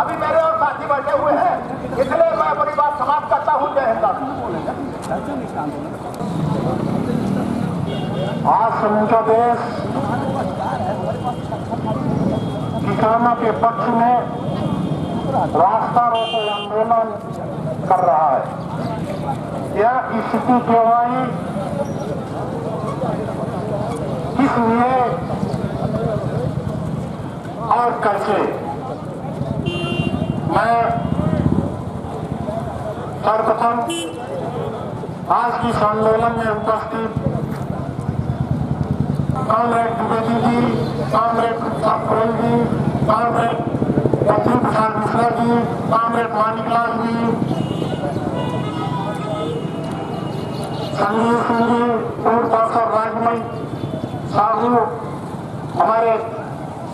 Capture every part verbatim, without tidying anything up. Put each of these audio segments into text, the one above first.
अभी मेरे और साथी बैठे हुए हैं, इसलिए मैं अपनी बात समाप्त करता हूँ। जय हिंद। आज समूचा देश किसानों के पक्ष में रास्ता रोको आंदोलन कर रहा है। यह स्थिति क्यों आई, किस लिए और कैसे, मैं सर्वप्रथम आज की आंदोलन में उपस्थित comrade Dwivedi ji, comrade Safal ji, comrade Lakshmi Prasad Mishra ji, comrade Maniklal ji, Sanjeev Singh ji, पूर्व राजमय साहू, हमारे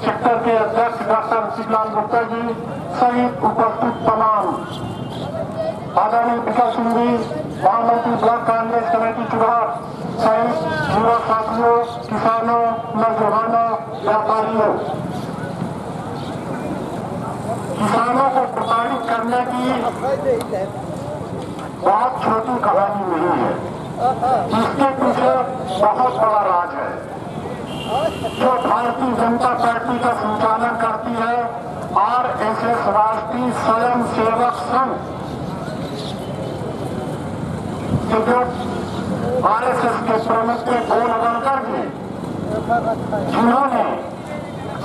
सेक्टर के अध्यक्ष डॉक्टर शिवलाल गुप्ता जी सहित उपस्थित तमाम आदरणीय विकास सिंह जी, महामंत्री ब्लॉक कांग्रेस कमेटी चुनाव सहित युवा साथियों, किसानों, नौजवानों, व्यापारियों, किसानों को प्रताड़ित करने की बहुत छोटी कहानी नहीं है। इसके पीछे बहुत बड़ा राज है जो भारतीय जनता पार्टी का संचालन करती है। आर एस एस राष्ट्रीय स्वयं सेवक संघ, तो जो आर एस एस के प्रमुख के गोल बनकर के जिन्होंने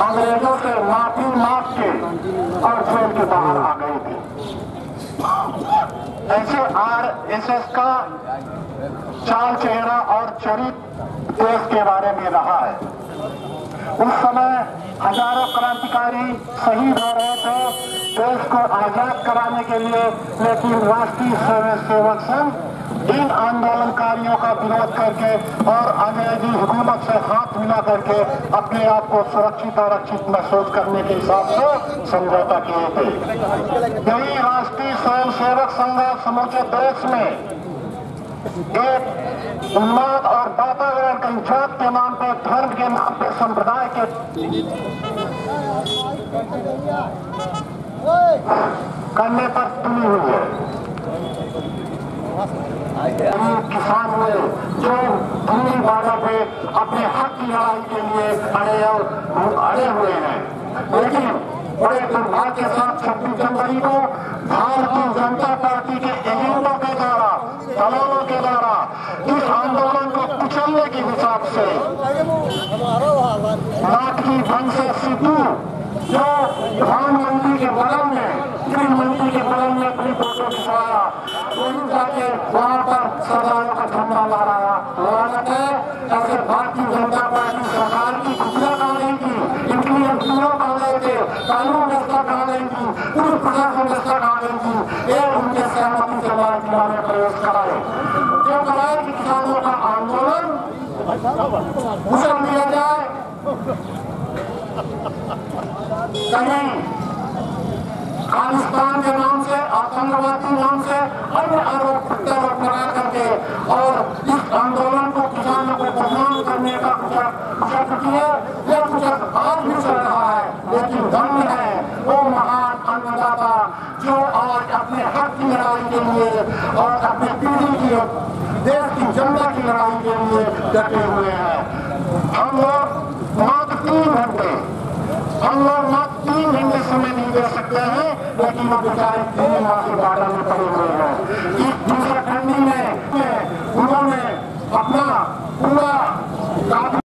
अंग्रेजों से माफी मांग के और जेल के बाहर आ गए थे, ऐसे आर एस एस का चाल चेहरा और चरित्र देश के बारे में रहा है। उस समय हजारों क्रांतिकारी शहीद हो रहे थे देश को आजाद कराने के लिए, लेकिन राष्ट्रीय स्वयं सेवक संघ इन आंदोलनकारियों का विरोध करके और अंग्रेजी हुकूमत से हाथ मिला करके अपने आप को सुरक्षित और रक्षित महसूस करने के हिसाब से समझौता किए थे। यही राष्ट्रीय स्वयं सेवक संघ समूचे देश में एक उन्माद और वातावरण का इंसाफ के नाम पर, धर्म के नाम पर, संप्रदाय के करने पर तुली हुई है। किसान हुए जो दूरी वालों पे अपने हक की लड़ाई के लिए अड़े और अड़े हुए हैं, लेकिन बड़े दुर्भाग्य के साथ छब्बीस जनवरी को भारतीय जनता पार्टी के एजेंडों के द्वारा, दलों के द्वारा इस आंदोलन को कुचलने के हिसाब से नाटकी ढंग से सिद्धू जो धान मंडी के बगल में, गृह मंडी के बगल में अपनी फोटो खिंचवाया, वहीं जाके वहां पर सरदारों का झंडा लहराया। लालच है ऐसे भारतीय जनता पार्टी सरकार की खुफिया कार्रवाई की, इनकी एमपीओ कार्रवाई की, कानून व्यवस्था कार्रवाई की, पूर्व प्रशासन व्यवस्था कार्रवाई की, ये उनके सहमति से लाने प्रवेश कराए, जो कराए कि किसानों का आंदोलन उसे लिया जाए, कहीं खालिस्तान के नाम से, आतंकवाद के नाम से अन्य आरोप प्रत्यारोप लगा करके और इस आंदोलन को किसानों को बदनाम करने का कुछ किया। यह कुछ आज भी चल रहा है, लेकिन धन्य है वो महान अन्नदाता जो आज अपने हक की लड़ाई के लिए और अपने पीढ़ी की, देश की जनता की लड़ाई के लिए डटे हुए हैं। हम लोग मात्र तीन घंटे हम लोग मात्र तीन घंटे समय नहीं दे सकते हैं, लेकिन वो बेचारे तीन माह के बारे में पड़े हुए हैं। इस दूसरे ठंडी में उन्होंने अपना